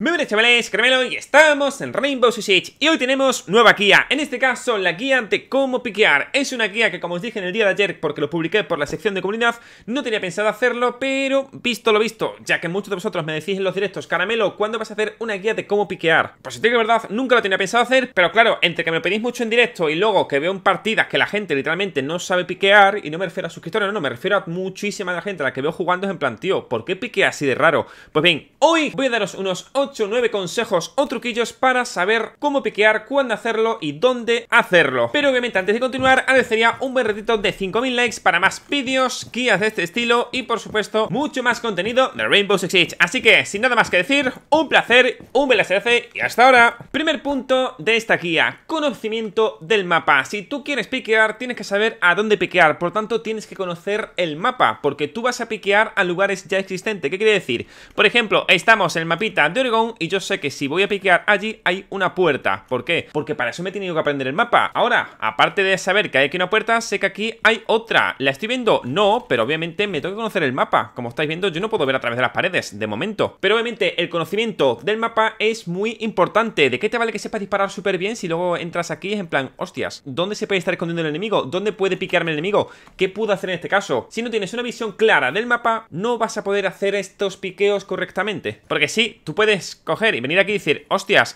Muy buenas chavales, Caramelo, y estamos en Rainbow Six Siege. Y hoy tenemos nueva guía, en este caso la guía de cómo piquear. Es una guía que, como os dije en el día de ayer, porque lo publiqué por la sección de comunidad, no tenía pensado hacerlo, pero visto lo visto, ya que muchos de vosotros me decís en los directos: Caramelo, ¿cuándo vas a hacer una guía de cómo piquear? Pues si te digo la verdad, nunca lo tenía pensado hacer, pero claro, entre que me pedís mucho en directo y luego que veo en partidas que la gente literalmente no sabe piquear, y no me refiero a suscriptores, no, me refiero a muchísima de la gente a la que veo jugando, es en plan, tío, ¿por qué piquea así de raro? Pues bien, hoy voy a daros unos 8 o 9 consejos o truquillos para saber cómo piquear, cuándo hacerlo y dónde hacerlo. Pero obviamente, antes de continuar, agradecería un buen ratito de 5000 likes para más vídeos, guías de este estilo y por supuesto mucho más contenido de Rainbow Six Siege. Así que sin nada más que decir, un placer, un bellacerce y hasta ahora. Primer punto de esta guía: conocimiento del mapa. Si tú quieres piquear, tienes que saber a dónde piquear, por tanto tienes que conocer el mapa, porque tú vas a piquear a lugares ya existentes. ¿Qué quiere decir? Por ejemplo, estamos en el mapita de Oregon y yo sé que si voy a piquear allí hay una puerta. ¿Por qué? Porque para eso me he tenido que aprender el mapa. Ahora, aparte de saber que hay aquí una puerta, sé que aquí hay otra. ¿La estoy viendo? No, pero obviamente me tengo que conocer el mapa. Como estáis viendo, yo no puedo ver a través de las paredes, de momento. Pero obviamente el conocimiento del mapa es muy importante. ¿De qué te vale que sepas disparar súper bien si luego entras aquí y es en plan, hostias, ¿dónde se puede estar escondiendo el enemigo? ¿Dónde puede piquearme el enemigo? ¿Qué puedo hacer en este caso? Si no tienes una visión clara del mapa, no vas a poder hacer estos piqueos correctamente. Porque sí, tú puedes coger y venir aquí y decir, hostias,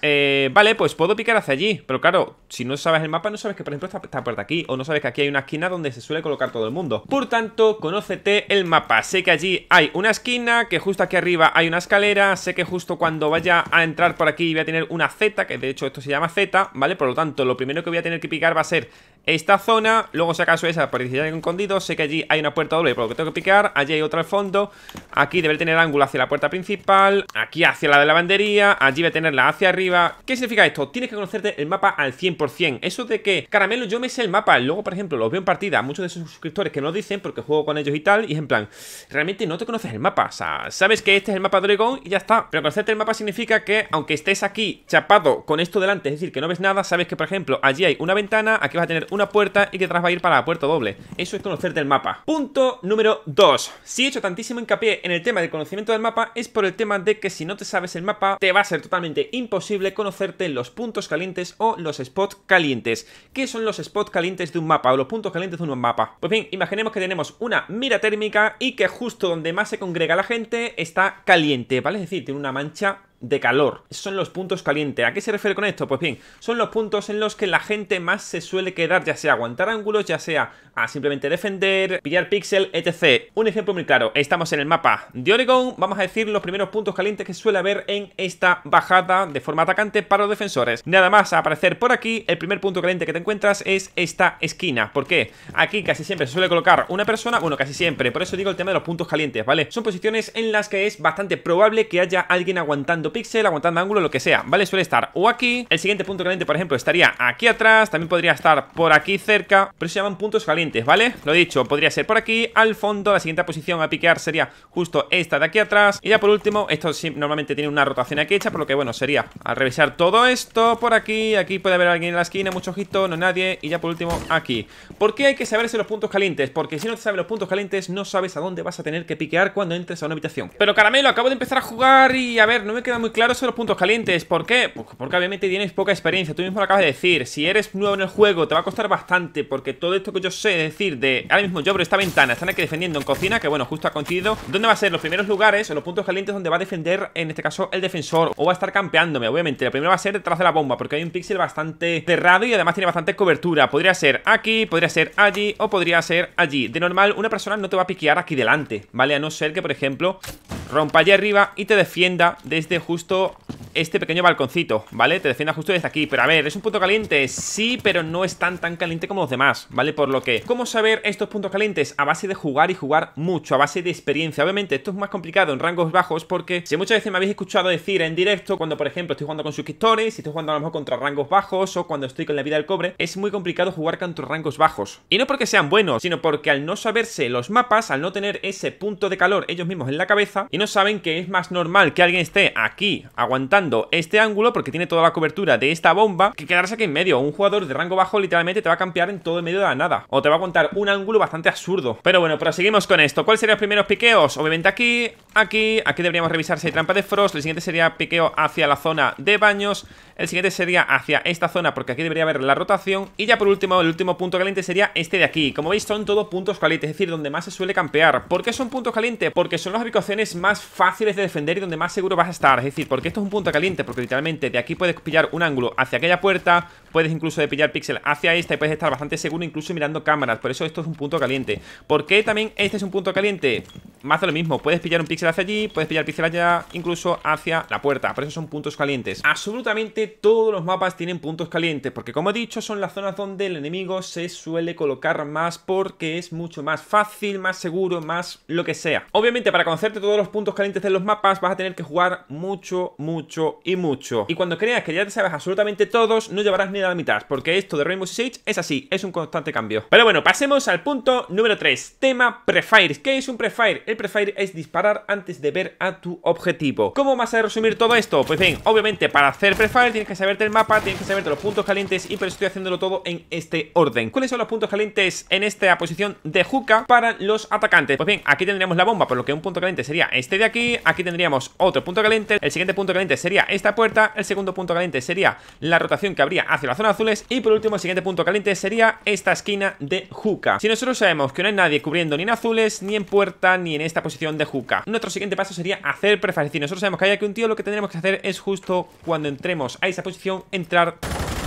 vale, pues puedo picar hacia allí, pero claro, si no sabes el mapa, no sabes que por ejemplo está esta puerta aquí, o no sabes que aquí hay una esquina donde se suele colocar todo el mundo. Por tanto, conócete el mapa. Sé que allí hay una esquina, que justo aquí arriba hay una escalera, sé que justo cuando vaya a entrar por aquí voy a tener una Z, que de hecho esto se llama Z, ¿vale? Por lo tanto, lo primero que voy a tener que picar va a ser esta zona, luego si acaso esa, por si hay algún escondido, sé que allí hay una puerta doble, por lo que tengo que picar, allí hay otra al fondo, aquí debe tener ángulo hacia la puerta principal, aquí hacia la de la bandería, allí voy a tenerla hacia arriba. ¿Qué significa esto? Tienes que conocerte el mapa al 100%. Eso de que, Caramelo, yo me sé el mapa, luego por ejemplo los veo en partida, muchos de esos suscriptores que no lo dicen porque juego con ellos y tal, y es en plan, realmente no te conoces el mapa, o sea, sabes que este es el mapa de Oregon y ya está. Pero conocerte el mapa significa que, aunque estés aquí chapado con esto delante, es decir, que no ves nada, sabes que por ejemplo allí hay una ventana, aquí vas a tener una puerta y que atrás va a ir para la puerta doble. Eso es conocerte el mapa. Punto número 2. Si he hecho tantísimo hincapié en el tema del conocimiento del mapa, es por el tema de que si no te sabes el mapa, te va a ser totalmente imposible conocerte los puntos calientes o los spots calientes. ¿Qué son los spots calientes de un mapa o los puntos calientes de un mapa? Pues bien, imaginemos que tenemos una mira térmica y que justo donde más se congrega la gente está caliente, ¿vale? Es decir, tiene una mancha de calor. Esos son los puntos calientes. ¿A qué se refiere con esto? Pues bien, son los puntos en los que la gente más se suele quedar, ya sea aguantar ángulos, ya sea a simplemente defender, pillar píxel, etc. Un ejemplo muy claro, estamos en el mapa de Oregon, vamos a decir los primeros puntos calientes que suele haber en esta bajada de forma atacante para los defensores. Nada más aparecer por aquí, el primer punto caliente que te encuentras es esta esquina. ¿Por qué? Aquí casi siempre se suele colocar una persona, bueno, casi siempre, por eso digo el tema de los puntos calientes, ¿vale? Son posiciones en las que es bastante probable que haya alguien aguantando píxel, aguantando ángulo, lo que sea, ¿vale? Suele estar o aquí. El siguiente punto caliente, por ejemplo, estaría aquí atrás, también podría estar por aquí cerca, pero se llaman puntos calientes, ¿vale? Lo dicho, podría ser por aquí, al fondo. La siguiente posición a piquear sería justo esta de aquí atrás, y ya por último, esto sí, normalmente tiene una rotación aquí hecha, por lo que bueno, sería al revisar todo esto, por aquí, aquí puede haber alguien en la esquina, mucho ojito, no nadie, y ya por último, aquí. ¿Por qué hay que saberse los puntos calientes? Porque si no te sabes los puntos calientes, no sabes a dónde vas a tener que piquear cuando entres a una habitación. Pero Caramelo, acabo de empezar a jugar y a ver, no me queda muy claro sobre los puntos calientes. ¿Por qué? Pues porque obviamente tienes poca experiencia, tú mismo lo acabas de decir. Si eres nuevo en el juego, te va a costar bastante, porque todo esto que yo sé decir de ahora mismo yo abro esta ventana, están aquí defendiendo en cocina, que bueno, justo ha coincidido, ¿dónde va a ser los primeros lugares o los puntos calientes donde va a defender en este caso el defensor, o va a estar campeándome? Obviamente lo primero va a ser detrás de la bomba, porque hay un píxel bastante cerrado y además tiene bastante cobertura. Podría ser aquí, podría ser allí o podría ser allí. De normal, una persona no te va a piquear aquí delante, ¿vale? A no ser que, por ejemplo, rompa allí arriba y te defienda desde justo este pequeño balconcito, ¿vale? Te defienda justo desde aquí. Pero a ver, es un punto caliente, sí, pero no es tan caliente como los demás, ¿vale? Por lo que, ¿cómo saber estos puntos calientes? A base de jugar y jugar mucho, a base de experiencia. Obviamente esto es más complicado en rangos bajos, porque si muchas veces me habéis escuchado decir en directo, cuando por ejemplo estoy jugando con suscriptores, si estoy jugando a lo mejor contra rangos bajos, o cuando estoy con la vida del cobre, es muy complicado jugar contra rangos bajos. Y no porque sean buenos, sino porque al no saberse los mapas, al no tener ese punto de calor ellos mismos en la cabeza, y no saben que es más normal que alguien esté aquí aguantando buscando este ángulo porque tiene toda la cobertura de esta bomba, que quedarse aquí en medio. Un jugador de rango bajo literalmente te va a campear en todo el medio de la nada, o te va a aguantar un ángulo bastante absurdo. Pero bueno, proseguimos con esto. ¿Cuáles serían los primeros piqueos? Obviamente aquí, aquí deberíamos revisar si hay trampa de Frost. El siguiente sería piqueo hacia la zona de baños. El siguiente sería hacia esta zona porque aquí debería haber la rotación. Y ya por último, el último punto caliente sería este de aquí. Como veis, son todos puntos calientes, es decir, donde más se suele campear. ¿Por qué son puntos calientes? Porque son las ubicaciones más fáciles de defender y donde más seguro vas a estar. Es decir, porque esto es un punto caliente, porque literalmente de aquí puedes pillar un ángulo hacia aquella puerta, puedes incluso pillar píxel hacia esta y puedes estar bastante seguro incluso mirando cámaras. Por eso esto es un punto caliente. ¿Por qué también este es un punto caliente? Más de lo mismo, puedes pillar un píxel hacia allí, puedes pillar píxel allá, incluso hacia la puerta. Por eso son puntos calientes. Absolutamente todos los mapas tienen puntos calientes, porque como he dicho, son las zonas donde el enemigo se suele colocar más, porque es mucho más fácil, más seguro, más lo que sea. Obviamente, para conocerte todos los puntos calientes de los mapas vas a tener que jugar mucho, mucho y mucho. Y cuando creas que ya te sabes absolutamente todos, no llevarás ni a la mitad, porque esto de Rainbow Six Siege es así, es un constante cambio. Pero bueno, pasemos al punto número 3, tema prefire. ¿Qué es un prefire? El prefire es disparar antes de ver a tu objetivo. ¿Cómo vas a resumir todo esto? Pues bien, obviamente para hacer prefire tienes que saberte el mapa, tienes que saberte los puntos calientes, y por eso estoy haciéndolo todo en este orden. ¿Cuáles son los puntos calientes en esta posición de Hookah para los atacantes? Pues bien, aquí tendríamos la bomba, por lo que un punto caliente sería este de aquí. Aquí tendríamos otro punto caliente, el siguiente punto caliente sería esta puerta, el segundo punto caliente sería la rotación que habría hacia la zona azules, y por último el siguiente punto caliente sería esta esquina de Hookah. Si nosotros sabemos que no hay nadie cubriendo ni en azules, ni en puerta, ni en esta posición de Hookah, nuestro siguiente paso sería hacer prefire. Si nosotros sabemos que hay aquí un tío, lo que tendremos que hacer es justo cuando entremos a esa posición, entrar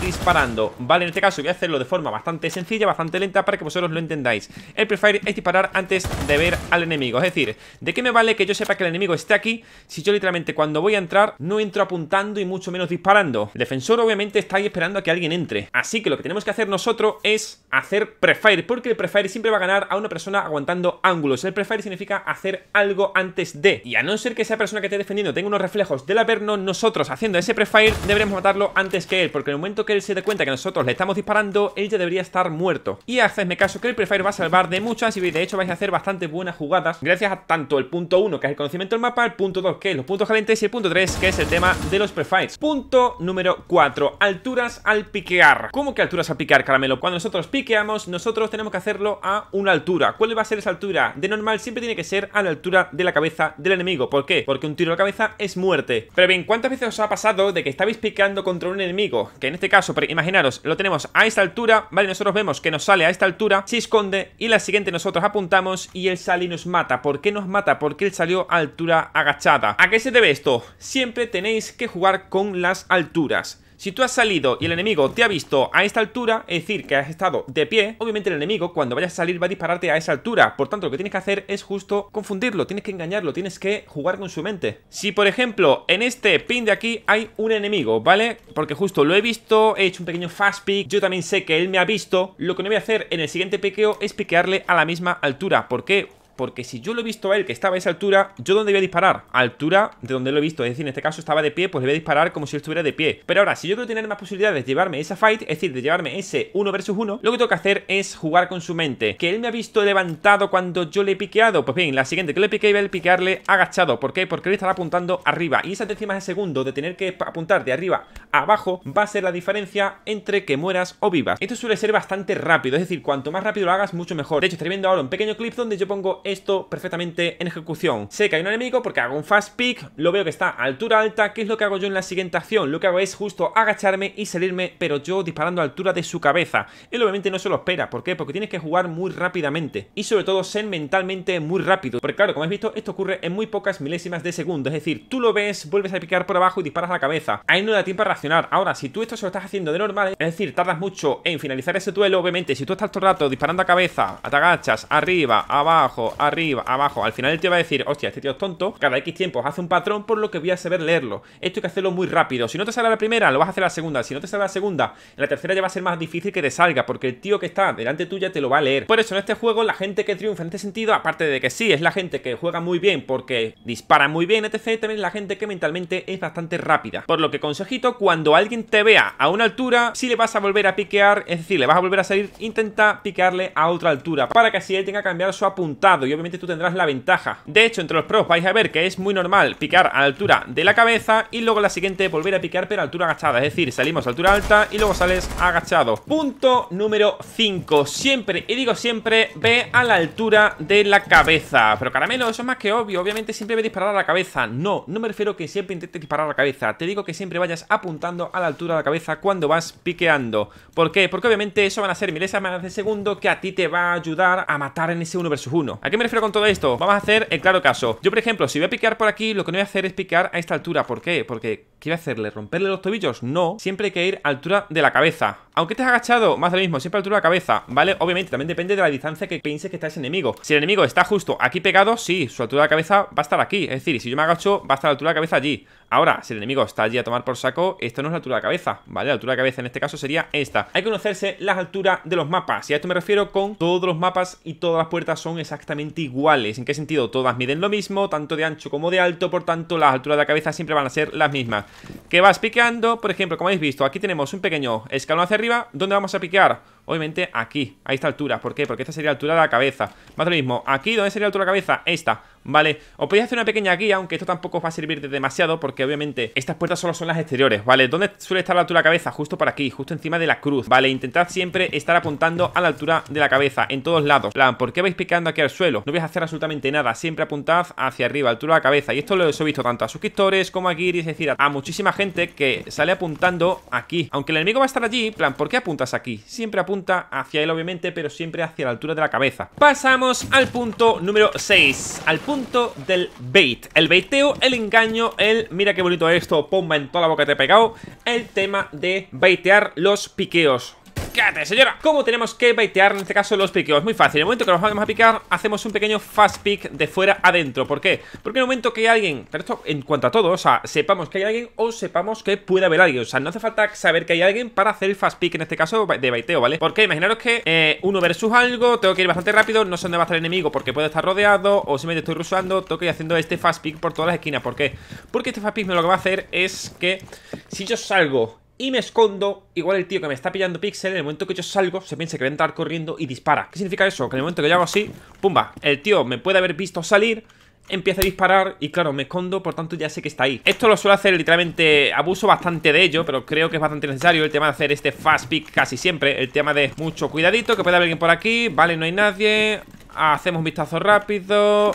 disparando, ¿vale? En este caso voy a hacerlo de forma bastante sencilla, bastante lenta, para que vosotros lo entendáis. El prefire es disparar antes de ver al enemigo. Es decir, ¿de qué me vale que yo sepa que el enemigo esté aquí si yo literalmente cuando voy a entrar no entro apuntando y mucho menos disparando? El defensor obviamente está ahí esperando a que alguien entre. Así que lo que tenemos que hacer nosotros es hacer prefire, porque el prefire siempre va a ganar a una persona aguantando ángulos. El prefire significa hacer algo antes de, y a no ser que esa persona que esté defendiendo tenga unos reflejos del averno, nosotros haciendo ese prefire deberemos matarlo antes que él, porque en el momento que él se dé cuenta que nosotros le estamos disparando, él ya debería estar muerto. Y hacedme caso que el prefire va a salvar de muchas, y de hecho vais a hacer bastante buenas jugadas gracias a tanto el punto 1, que es el conocimiento del mapa, el punto 2, que es los puntos calientes, y el punto 3, que es el tema de los prefires. Punto número 4, alturas al piquear. ¿Cómo que alturas al piquear, Caramelo? Cuando nosotros piqueamos, nosotros tenemos que hacerlo a una altura. ¿Cuál va a ser esa altura? De normal siempre tiene que ser a la altura de la cabeza del enemigo. ¿Por qué? Porque un tiro a la cabeza es muerte. Pero bien, ¿cuántas veces os ha pasado de que estabais piqueando contra un enemigo? Que en este caso, pero imaginaros, lo tenemos a esta altura, ¿vale? Nosotros vemos que nos sale a esta altura, se esconde, y la siguiente nosotros apuntamos y él sale y nos mata. ¿Por qué nos mata? Porque él salió a altura agachada. ¿A qué se debe esto? Siempre tenéis que jugar con las alturas. Si tú has salido y el enemigo te ha visto a esta altura, es decir, que has estado de pie, obviamente el enemigo cuando vayas a salir va a dispararte a esa altura. Por tanto, lo que tienes que hacer es justo confundirlo, tienes que engañarlo, tienes que jugar con su mente. Si, por ejemplo, en este pin de aquí hay un enemigo, ¿vale? Porque justo lo he visto, he hecho un pequeño fast pick, yo también sé que él me ha visto. Lo que no voy a hacer en el siguiente piqueo es piquearle a la misma altura. ¿Por qué? Porque si yo lo he visto a él que estaba a esa altura, ¿yo dónde voy a disparar? Altura de donde lo he visto. Es decir, en este caso estaba de pie, pues le voy a disparar como si él estuviera de pie. Pero ahora, si yo quiero tener más posibilidades de llevarme esa fight, es decir, de llevarme ese 1 versus 1, lo que tengo que hacer es jugar con su mente. Que él me ha visto levantado cuando yo le he piqueado. Pues bien, la siguiente que le piqué, iba a piquearle agachado. ¿Por qué? Porque él estará apuntando arriba. Y esas décimas de segundo de tener que apuntar de arriba a abajo va a ser la diferencia entre que mueras o vivas. Esto suele ser bastante rápido. Es decir, cuanto más rápido lo hagas, mucho mejor. De hecho, estáis viendo ahora un pequeño clip donde yo pongo esto perfectamente en ejecución. Sé que hay un enemigo porque hago un fast pick, lo veo que está a altura alta. ¿Qué es lo que hago yo en la siguiente acción? Lo que hago es justo agacharme y salirme, pero yo disparando a altura de su cabeza. Él obviamente no se lo espera. ¿Por qué? Porque tienes que jugar muy rápidamente y sobre todo ser mentalmente muy rápido, porque claro, como habéis visto, esto ocurre en muy pocas milésimas de segundo. Es decir, tú lo ves, vuelves a picar por abajo y disparas a la cabeza. Ahí no da tiempo a reaccionar. Ahora, si tú esto se lo estás haciendo de normal, es decir, tardas mucho en finalizar ese duelo, obviamente si tú estás todo el rato disparando a cabeza, te agachas, arriba, abajo, arriba, abajo, al final el tío va a decir, hostia, este tío es tonto, cada X tiempos hace un patrón, por lo que voy a saber leerlo. Esto hay que hacerlo muy rápido. Si no te sale la primera, lo vas a hacer a la segunda. Si no te sale la segunda, en la tercera ya va a ser más difícil que te salga, porque el tío que está delante tuya te lo va a leer. Por eso en este juego la gente que triunfa en este sentido, aparte de que sí, es la gente que juega muy bien porque dispara muy bien, etc., también es la gente que mentalmente es bastante rápida. Por lo que consejito, cuando alguien te vea a una altura, si le vas a volver a piquear, es decir, le vas a volver a salir, intenta piquearle a otra altura, para que así él tenga que cambiar su apuntado. lado y obviamente tú tendrás la ventaja. De hecho, entre los pros vais a ver que es muy normal picar a la altura de la cabeza y luego la siguiente volver a picar pero a altura agachada. Es decir, salimos a altura alta y luego sales agachado. Punto número 5. Siempre, y digo siempre, ve a la altura de la cabeza. Pero Caramelo, eso es más que obvio. Obviamente siempre ve disparar a la cabeza. No, no me refiero que siempre intentes disparar a la cabeza. Te digo que siempre vayas apuntando a la altura de la cabeza cuando vas piqueando. ¿Por qué? Porque obviamente eso van a ser milésimas de segundo que a ti te va a ayudar a matar en ese 1 vs 1. ¿A qué me refiero con todo esto? Vamos a hacer el claro caso. Yo, por ejemplo, si voy a picar por aquí, lo que no voy a hacer es picar a esta altura. ¿Por qué? Porque ¿qué voy a hacerle? ¿Romperle los tobillos? No, siempre hay que ir a altura de la cabeza. Aunque estés agachado, más de lo mismo, siempre a altura de la cabeza, ¿vale? Obviamente también depende de la distancia que pienses que está ese enemigo. Si el enemigo está justo aquí pegado, sí, su altura de la cabeza va a estar aquí. Es decir, si yo me agacho, va a estar la altura de la cabeza allí. Ahora, si el enemigo está allí a tomar por saco, esto no es la altura de la cabeza, ¿vale? La altura de la cabeza en este caso sería esta. Hay que conocerse las alturas de los mapas, y a esto me refiero con todos los mapas y todas las puertas son exactamente iguales. ¿En qué sentido? Todas miden lo mismo, tanto de ancho como de alto, por tanto las alturas de la cabeza siempre van a ser las mismas. Que vas piqueando, por ejemplo, como habéis visto, aquí tenemos un pequeño escalón hacia arriba. ¿Dónde vamos a piquear? Obviamente aquí, a esta altura. ¿Por qué? Porque esta sería la altura de la cabeza. Más lo mismo, aquí, ¿dónde sería la altura de la cabeza? Esta, ¿vale? Os podéis hacer una pequeña guía, aunque esto tampoco os va a servir de demasiado, porque obviamente estas puertas solo son las exteriores, ¿vale? ¿Dónde suele estar la altura de la cabeza? Justo por aquí, justo encima de la cruz, ¿vale? Intentad siempre estar apuntando a la altura de la cabeza, en todos lados. ¿Por qué vais picando aquí al suelo? No vais a hacer absolutamente nada, siempre apuntad hacia arriba, altura de la cabeza. Y esto lo he visto tanto a suscriptores como a Guiris, es decir, a muchísima gente que sale apuntando aquí. Aunque el enemigo va a estar allí, ¿por qué apuntas aquí? Siempre apunta hacia él, obviamente, pero siempre hacia la altura de la cabeza. Pasamos al punto número 6, al punto del bait. El baiteo, el engaño, el mira qué bonito esto, pomba en toda la boca te he pegado. El tema de baitear los piqueos. ¡Cállate, señora! ¿Cómo tenemos que baitear en este caso los piqueos? Muy fácil, en el momento que nos vamos a picar hacemos un pequeño fast pick de fuera adentro. ¿Por qué? Porque en el momento que hay alguien, pero esto en cuanto a todo, o sea, sepamos que hay alguien o sepamos que puede haber alguien. O sea, no hace falta saber que hay alguien para hacer el fast pick en este caso de baiteo, ¿vale? Porque imaginaros que uno versus algo, tengo que ir bastante rápido, no sé dónde va a estar el enemigo porque puede estar rodeado o simplemente estoy rusheando, tengo que ir haciendo este fast pick por todas las esquinas. ¿Por qué? Porque este fast pick lo que va a hacer es que si yo salgo y me escondo, igual el tío que me está pillando pixel, en el momento que yo salgo, se piensa que voy a entrar corriendo y dispara. ¿Qué significa eso? Que en el momento que yo hago así, pumba, el tío me puede haber visto salir, empieza a disparar y claro, me escondo, por tanto ya sé que está ahí. Esto lo suelo hacer literalmente, abuso bastante de ello, pero creo que es bastante necesario el tema de hacer este fast pick casi siempre. El tema de mucho cuidadito, que puede haber alguien por aquí, vale, no hay nadie. Hacemos un vistazo rápido,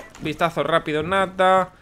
nada.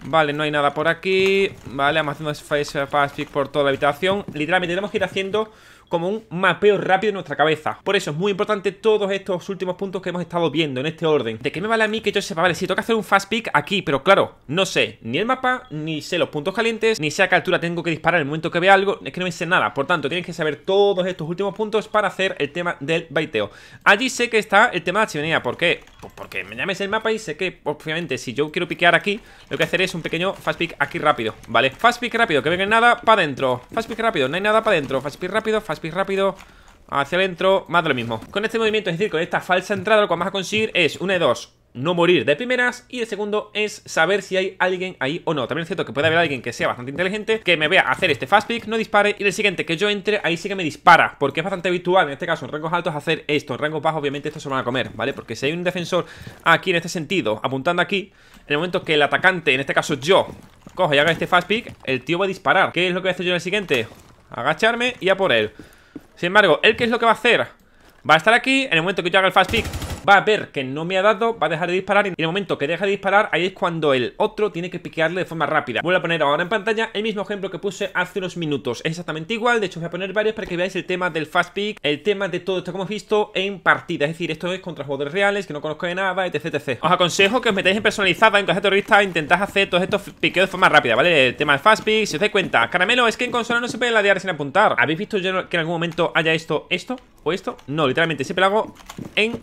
Vale, no hay nada por aquí. Vale, vamos haciendo fast pick por toda la habitación. Literalmente tenemos que ir haciendo como un mapeo rápido en nuestra cabeza. Por eso es muy importante todos estos últimos puntos que hemos estado viendo en este orden. ¿De qué me vale a mí que yo sepa? Vale, sí, tengo que hacer un fast pick aquí, pero claro, no sé ni el mapa, ni sé los puntos calientes, ni sé a qué altura tengo que disparar en el momento que vea algo. Es que no me sé nada, por tanto, tienes que saber todos estos últimos puntos para hacer el tema del baiteo. Allí sé que está el tema de la chimenea. ¿Por qué? Pues porque me llames el mapa y sé que, obviamente, si yo quiero piquear aquí, lo que hacer es un pequeño fast pick aquí rápido, ¿vale? Fast pick rápido, que venga nada para adentro. Fast pick rápido, no hay nada para adentro. Fast pick rápido, fast pick rápido, hacia adentro, más de lo mismo. Con este movimiento, es decir, con esta falsa entrada, lo que vamos a conseguir es una de dos: no morir de primeras, y el segundo es saber si hay alguien ahí o no. También es cierto que puede haber alguien que sea bastante inteligente, que me vea hacer este fast pick, no dispare, y el siguiente que yo entre, ahí sí que me dispara, porque es bastante habitual en este caso en rangos altos hacer esto. En rangos bajos obviamente esto se lo van a comer, ¿vale? Porque si hay un defensor aquí en este sentido, apuntando aquí, en el momento que el atacante, en este caso yo, cojo y haga este fast pick, el tío va a disparar. ¿Qué es lo que voy a hacer yo en el siguiente? Agacharme y a por él. Sin embargo, ¿él qué es lo que va a hacer? Va a estar aquí, en el momento que yo haga el fast pick va a ver que no me ha dado, va a dejar de disparar, y en el momento que deja de disparar, ahí es cuando el otro tiene que piquearle de forma rápida. Vuelvo a poner ahora en pantalla el mismo ejemplo que puse hace unos minutos, es exactamente igual. De hecho voy a poner varios para que veáis el tema del fast pick, el tema de todo esto que hemos visto en partida. Es decir, esto es contra jugadores reales que no conozco de nada, etc, etc. Os aconsejo que os metáis en personalizada, en clase terrorista, intentáis hacer todos estos piqueos de forma rápida, ¿vale? El tema del fast pick, si os dais cuenta, Caramelo, es que en consola no se puede ladear sin apuntar. ¿Habéis visto yo que en algún momento haya esto o esto? No, literalmente siempre lo hago en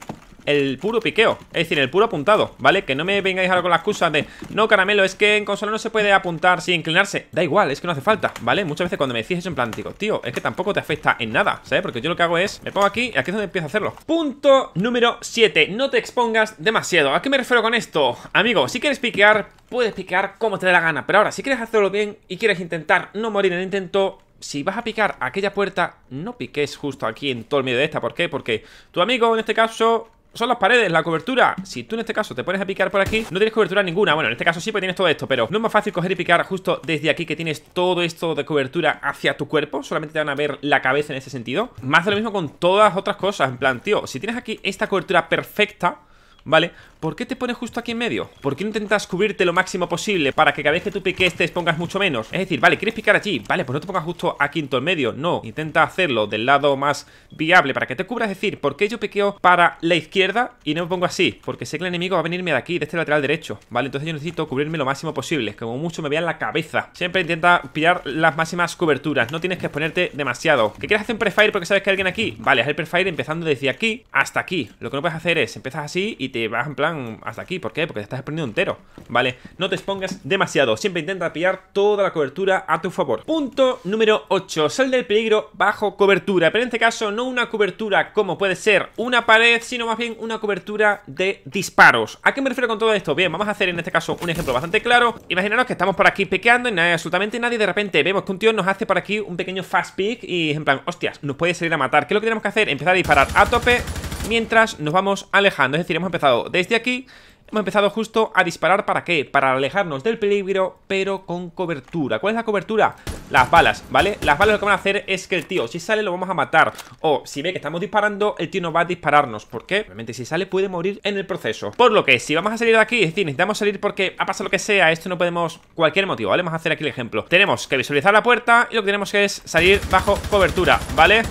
el puro piqueo, es decir, el puro apuntado, ¿vale? Que no me vengáis ahora con la excusa de no, Caramelo, es que en consola no se puede apuntar sin inclinarse. Da igual, es que no hace falta, ¿vale? Muchas veces cuando me decís eso en plan, digo, tío, es que tampoco te afecta en nada, ¿sabes? Porque yo lo que hago es, me pongo aquí y aquí es donde empiezo a hacerlo. Punto número 7, no te expongas demasiado. ¿A qué me refiero con esto? Amigo, si quieres piquear, puedes piquear como te dé la gana, pero ahora, si quieres hacerlo bien y quieres intentar no morir en el intento, si vas a picar aquella puerta, no piques justo aquí en todo el medio de esta. ¿Por qué? Porque tu amigo, en este caso, son las paredes, la cobertura. Si tú en este caso te pones a picar por aquí, no tienes cobertura ninguna. Bueno, en este caso sí, pues tienes todo esto, pero no es más fácil coger y picar justo desde aquí, que tienes todo esto de cobertura hacia tu cuerpo. Solamente te van a ver la cabeza en ese sentido. Más de lo mismo con todas otras cosas. En plan, tío, si tienes aquí esta cobertura perfecta, ¿vale? ¿Por qué te pones justo aquí en medio? ¿Por qué intentas cubrirte lo máximo posible para que cada vez que tú piques te expongas mucho menos? Es decir, vale, ¿quieres picar allí? Vale, pues no te pongas justo aquí en todo el medio. No, intenta hacerlo del lado más viable para que te cubras. Es decir, ¿por qué yo piqueo para la izquierda y no me pongo así? Porque sé que el enemigo va a venirme de aquí, de este lateral derecho, ¿vale? Entonces yo necesito cubrirme lo máximo posible, como mucho me vean la cabeza. Siempre intenta pillar las máximas coberturas, no tienes que exponerte demasiado. ¿Qué quieres hacer un prefire porque sabes que hay alguien aquí? Vale, haz el prefire empezando desde aquí hasta aquí. Lo que no puedes hacer es, empiezas así y te vas en plan hasta aquí. ¿Por qué? Porque te estás exponiendo entero, ¿vale? No te expongas demasiado. Siempre intenta pillar toda la cobertura a tu favor. Punto número 8. Sal del peligro bajo cobertura. Pero en este caso no una cobertura como puede ser una pared, sino más bien una cobertura de disparos. ¿A qué me refiero con todo esto? Bien, vamos a hacer en este caso un ejemplo bastante claro. Imaginaros que estamos por aquí pequeando y absolutamente nadie. De repente vemos que un tío nos hace por aquí un pequeño fast pick y en plan, hostias, nos puede salir a matar. ¿Qué es lo que tenemos que hacer? Empezar a disparar a tope mientras nos vamos alejando. Es decir, hemos empezado desde aquí, hemos empezado justo a disparar. ¿Para qué? Para alejarnos del peligro, pero con cobertura. ¿Cuál es la cobertura? Las balas, ¿vale? Las balas lo que van a hacer es que el tío, si sale, lo vamos a matar. O si ve que estamos disparando, el tío no va a dispararnos. ¿Por qué? Obviamente, si sale, puede morir en el proceso. Por lo que, si vamos a salir de aquí, es decir, necesitamos salir porque ha pasado lo que sea, esto no podemos, cualquier motivo, ¿vale? Vamos a hacer aquí el ejemplo. Tenemos que visualizar la puerta y lo que tenemos que es salir bajo cobertura, ¿vale?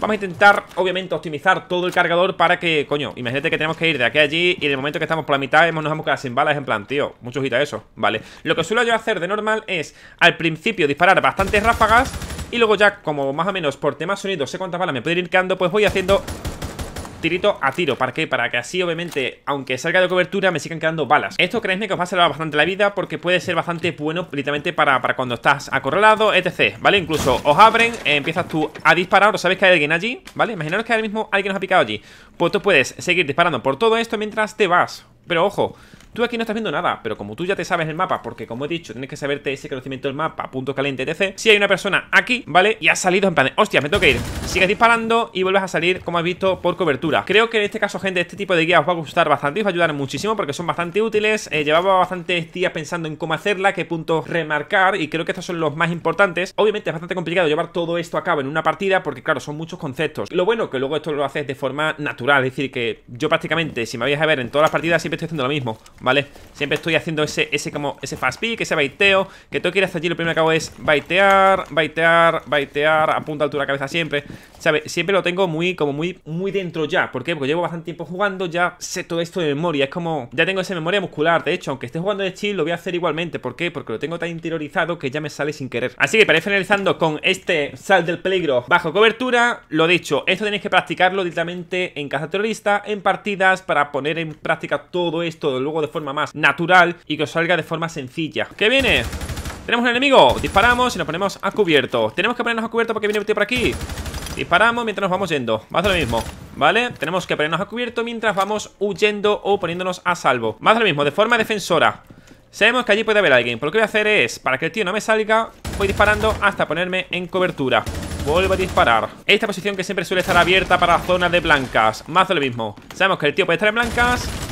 Vamos a intentar, obviamente, optimizar todo el cargador para que, coño, imagínate que tenemos que ir de aquí a allí y en el momento que estamos por la mitad nos hemos quedado sin balas, en plan, tío, mucho ojito a eso, ¿vale? Lo que suelo yo hacer de normal es, al principio, disparar bastantes ráfagas y luego ya, como más o menos por temas sonidos sé cuántas balas me pueden ir quedando, pues voy haciendo tirito a tiro. ¿Para qué? Para que así, obviamente, aunque salga de cobertura, me sigan quedando balas. Esto, creedme, que os va a salvar bastante la vida, porque puede ser bastante bueno, literalmente, para cuando estás acorralado, etc, ¿vale? Incluso os abren, empiezas tú a disparar, o sabes que hay alguien allí, ¿vale? Imaginaros que ahora mismo alguien nos ha picado allí. Pues tú puedes seguir disparando por todo esto mientras te vas. Pero ojo, tú aquí no estás viendo nada, pero como tú ya te sabes el mapa, porque como he dicho, tienes que saberte ese conocimiento del mapa, punto caliente, etc. Si hay una persona aquí, ¿vale? Y has salido en plan de, hostias, me tengo que ir. Sigues disparando y vuelves a salir, como has visto, por cobertura. Creo que en este caso, gente, este tipo de guía os va a gustar bastante y os va a ayudar muchísimo porque son bastante útiles. Llevaba bastantes días pensando en cómo hacerla, qué puntos remarcar, y creo que estos son los más importantes. Obviamente es bastante complicado llevar todo esto a cabo en una partida porque, claro, son muchos conceptos. Lo bueno que luego esto lo haces de forma natural, es decir, que yo prácticamente, si me vais a ver en todas las partidas, siempre estoy haciendo lo mismo, ¿vale? Siempre estoy haciendo ese fast pick, ese baiteo, que tengo que ir hasta allí. Lo primero que hago es baitear, baitear, baitear, apunta a altura de la cabeza siempre, ¿sabes? Siempre lo tengo muy, como muy dentro ya. ¿Por qué? Porque llevo bastante tiempo jugando, ya sé todo esto de memoria, es como, ya tengo esa memoria muscular. De hecho, aunque esté jugando de chill, lo voy a hacer igualmente. ¿Por qué? Porque lo tengo tan interiorizado que ya me sale sin querer. Así que para ir finalizando con este sal del peligro bajo cobertura, lo dicho, esto tenéis que practicarlo directamente en caza terrorista, en partidas, para poner en práctica todo esto luego de forma más natural y que os salga de forma sencilla. ¿Qué viene? Tenemos un enemigo, disparamos y nos ponemos a cubierto. Tenemos que ponernos a cubierto porque viene un tío por aquí. Disparamos mientras nos vamos yendo, más de lo mismo, ¿vale? Tenemos que ponernos a cubierto mientras vamos huyendo o poniéndonos a salvo, más de lo mismo, de forma defensora. Sabemos que allí puede haber alguien, por lo que voy a hacer es, para que el tío no me salga, voy disparando hasta ponerme en cobertura. Vuelvo a disparar. Esta posición que siempre suele estar abierta para zonas de blancas, más de lo mismo. Sabemos que el tío puede estar en blancas.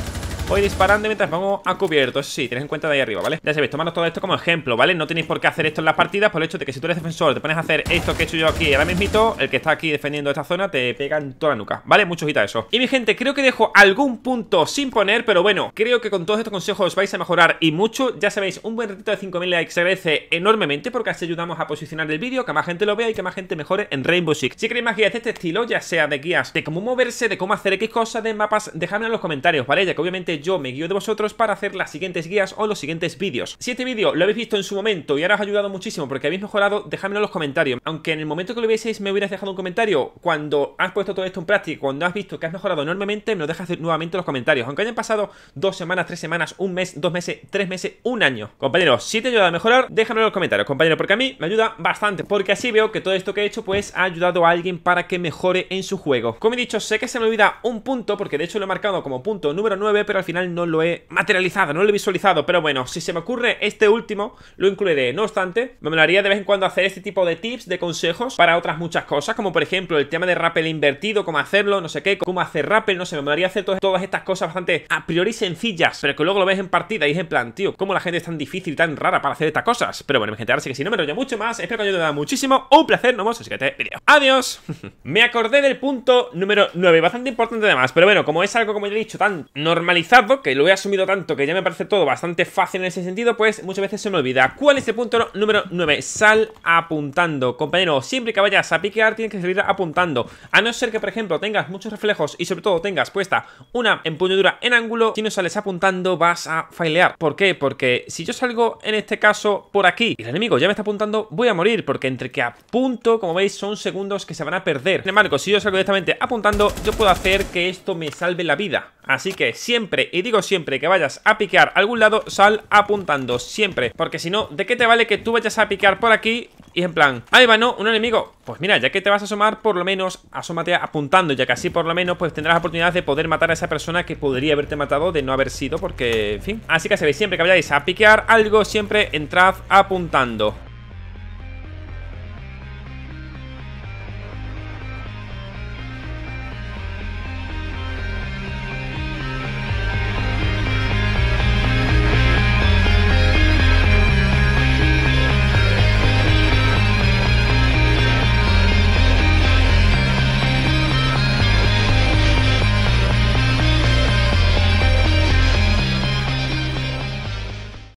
Voy disparando mientras vamos a cubierto. Eso sí, tened en cuenta de ahí arriba, ¿vale? Ya sabéis, tomadnos todo esto como ejemplo, ¿vale? No tenéis por qué hacer esto en las partidas, por el hecho de que si tú eres defensor te pones a hacer esto que he hecho yo aquí ahora mismito, el que está aquí defendiendo esta zona te pega en toda la nuca, ¿vale? Mucho ojito a eso. Y mi gente, creo que dejo algún punto sin poner, pero bueno, creo que con todos estos consejos os vais a mejorar y mucho. Ya sabéis, un buen ratito de 5.000 likes se agradece enormemente, porque así ayudamos a posicionar el vídeo, que más gente lo vea y que más gente mejore en Rainbow Six. Si queréis más guías de este estilo, ya sea de guías de cómo moverse, de cómo hacer X cosas, de mapas, dejadme en los comentarios, ¿vale? Ya que obviamente yo me guío de vosotros para hacer las siguientes guías o los siguientes vídeos. Si este vídeo lo habéis visto en su momento y ahora os ha ayudado muchísimo porque habéis mejorado, dejadmelo en los comentarios. Aunque en el momento que lo vieseis me hubieras dejado un comentario, cuando has puesto todo esto en práctica, cuando has visto que has mejorado enormemente, me lo dejas nuevamente en los comentarios. Aunque hayan pasado 2 semanas, 3 semanas, 1 mes, 2 meses, 3 meses, 1 año. Compañeros, si te ayuda a mejorar, déjamelo en los comentarios, compañero, porque a mí me ayuda bastante, porque así veo que todo esto que he hecho pues ha ayudado a alguien para que mejore en su juego. Como he dicho, sé que se me olvida un punto, porque de hecho lo he marcado como punto número 9, pero al final no lo he materializado, no lo he visualizado. Pero bueno, si se me ocurre este último, lo incluiré. No obstante, me molaría de vez en cuando hacer este tipo de tips, de consejos para otras muchas cosas, como por ejemplo el tema de rappel invertido, cómo hacerlo, no sé qué, cómo hacer rappel, no sé, me molaría hacer todas estas cosas bastante a priori sencillas, pero que luego lo ves en partida y es en plan, tío, cómo la gente es tan difícil y tan rara para hacer estas cosas. Pero bueno, mi gente, ahora sí que si no me enrollo mucho más, espero que os haya ayudado muchísimo, un placer, nos vemos en el siguiente vídeo. ¡Adiós! Me acordé del punto número 9, bastante importante además, pero bueno, como es algo, como ya he dicho, tan normalizado, que lo he asumido tanto que ya me parece todo bastante fácil en ese sentido, pues muchas veces se me olvida. ¿Cuál es el punto número 9? Sal apuntando. Compañero, siempre que vayas a piquear tienes que salir apuntando. A no ser que, por ejemplo, tengas muchos reflejos y sobre todo tengas puesta una empuñadura en ángulo, si no sales apuntando vas a failear. ¿Por qué? Porque si yo salgo en este caso por aquí y el enemigo ya me está apuntando, voy a morir, porque entre que apunto, como veis, son segundos que se van a perder. Sin embargo, si yo salgo directamente apuntando, yo puedo hacer que esto me salve la vida. Así que siempre, y digo siempre, que vayas a piquear a algún lado, sal apuntando, siempre. Porque si no, ¿de qué te vale que tú vayas a piquear por aquí y en plan, ahí va, no, un enemigo? Pues mira, ya que te vas a asomar, por lo menos asómate apuntando, ya que así por lo menos pues tendrás la oportunidad de poder matar a esa persona que podría haberte matado de no haber sido, porque, en fin. Así que sabéis, siempre que vayáis a piquear algo, siempre entrad apuntando.